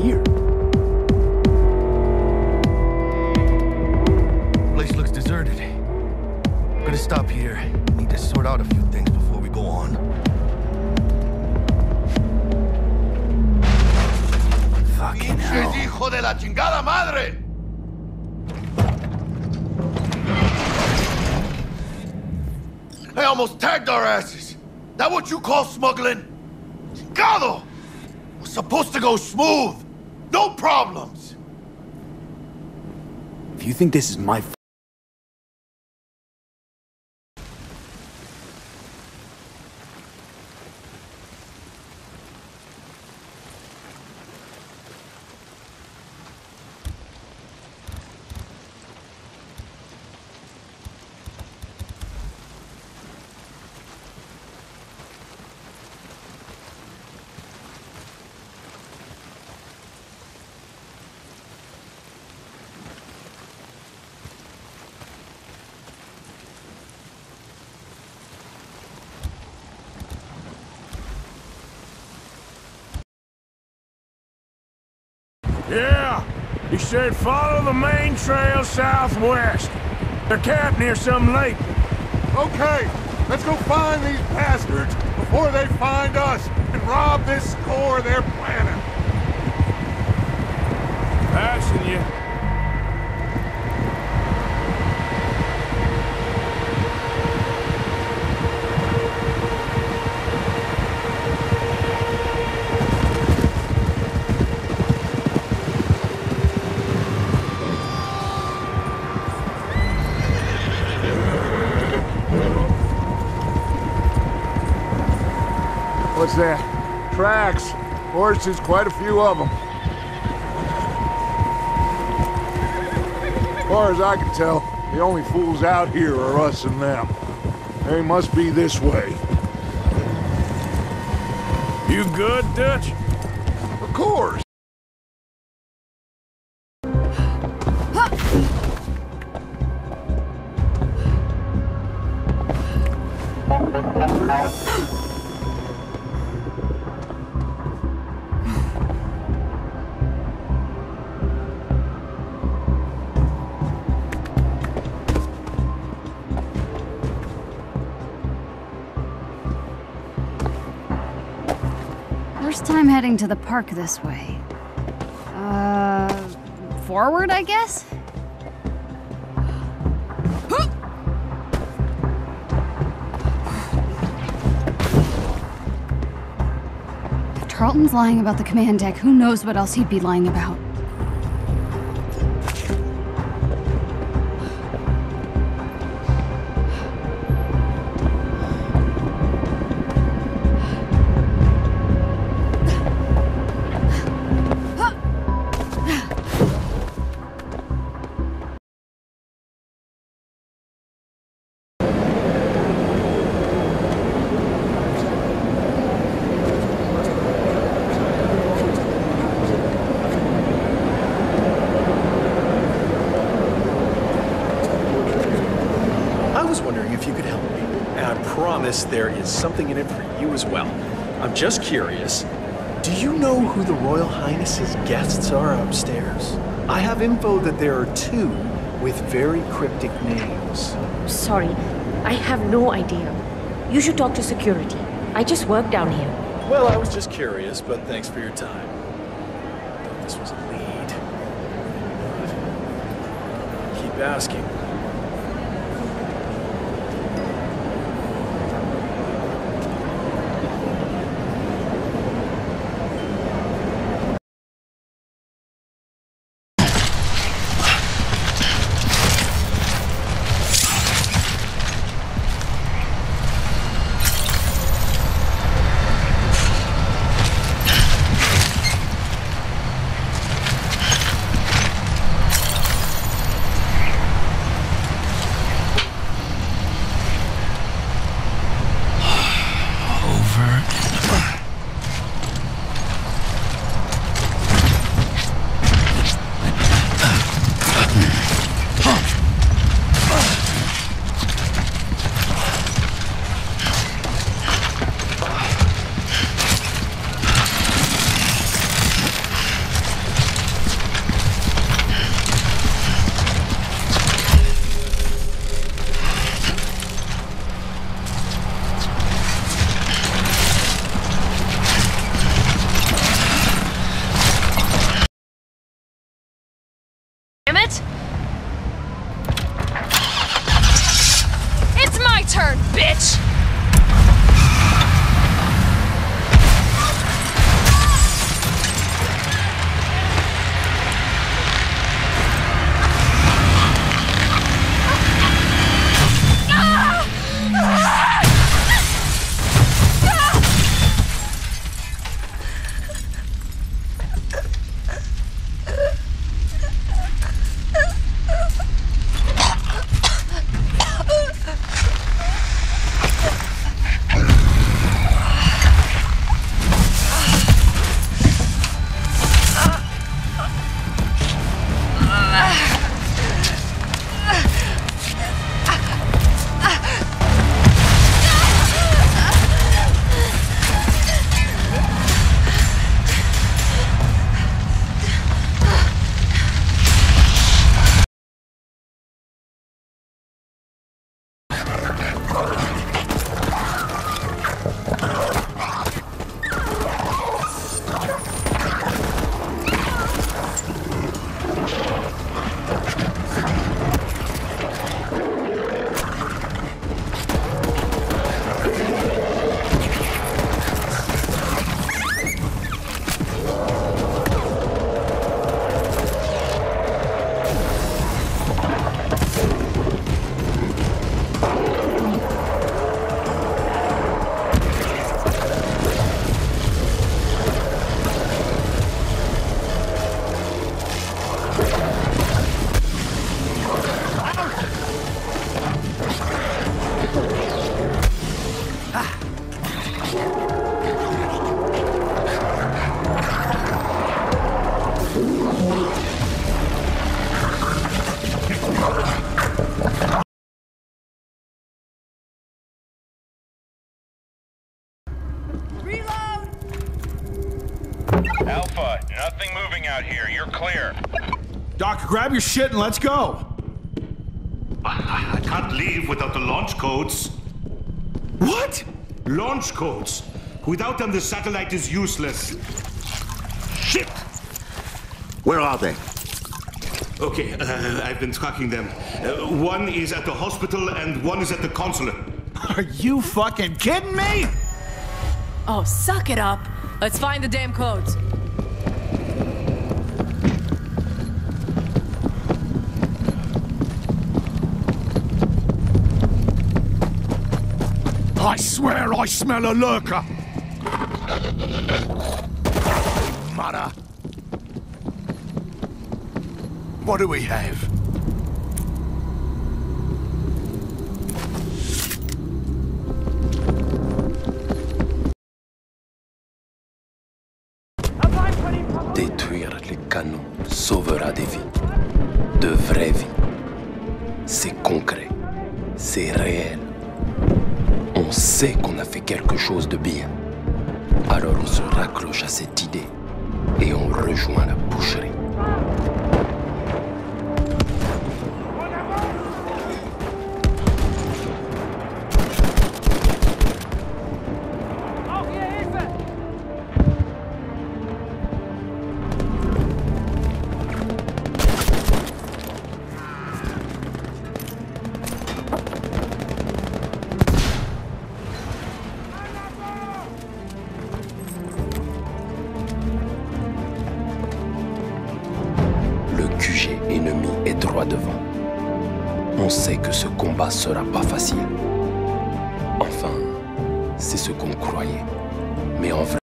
here? Place looks deserted. I'm gonna stop here. Need to sort out a few things before we go on. Fucking hell. Hijo de la chingada madre! They almost tagged our asses! That what you call smuggling? Chingado! We're supposed to go smooth! No problems! If you think this is my fault... Yeah, he said follow the main trail southwest. They're camped near some lake. Okay, let's go find these bastards before they find us and rob this core they're planning. Passing you. What's that? Tracks. Horses, quite a few of them. As far as I can tell, the only fools out here are us and them. They must be this way. You good, Dutch? Of course. First time heading to the park this way. Forward, I guess? If Tarleton's lying about the command deck, who knows what else he'd be lying about? There is something in it for you as well. I'm just curious, do you know who the Royal Highness's guests are upstairs? I have info that there are two with very cryptic names. Sorry, I have no idea. You should talk to security. I just work down here. Well, I was just curious, but thanks for your time. This was a lead. Keep asking. Alpha, nothing moving out here. You're clear. Doc, grab your shit and let's go. I can't leave without the launch codes. What? Launch codes. Without them, the satellite is useless. Shit! Where are they? Okay, I've been tracking them. One is at the hospital and one is at the consulate. Are you fucking kidding me? Oh, suck it up. Let's find the damn codes. I swear I smell a lurker! Mother! What do we have? Détruire les canons sauvera des vies. De vraies vies. C'est concret. C'est réel. On sait qu'on a fait quelque chose de bien. Alors on se raccroche à cette idée et on rejoint la boucherie. L'ennemi est droit devant. On sait que ce combat sera pas facile. Enfin, c'est ce qu'on croyait. Mais en vrai...